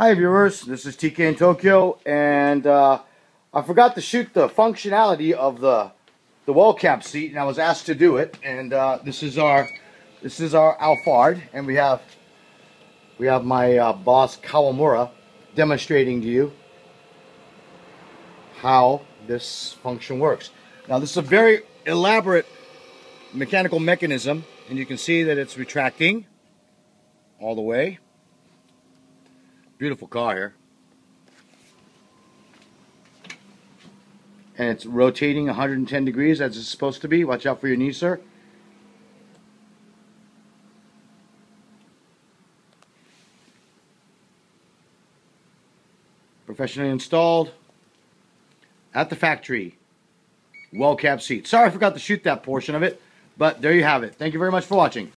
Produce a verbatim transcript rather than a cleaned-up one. Hi viewers, this is T K in Tokyo, and uh, I forgot to shoot the functionality of the the Wellcab seat, and I was asked to do it. And uh, this is our this is our Alphard, and we have we have my uh, boss Kawamura demonstrating to you how this function works. Now this is a very elaborate mechanical mechanism, and you can see that it's retracting all the way. Beautiful car here. And it's rotating one hundred ten degrees as it's supposed to be. Watch out for your knee, sir. Professionally installed at the factory. Wellcab seat. Sorry I forgot to shoot that portion of it, but there you have it. Thank you very much for watching.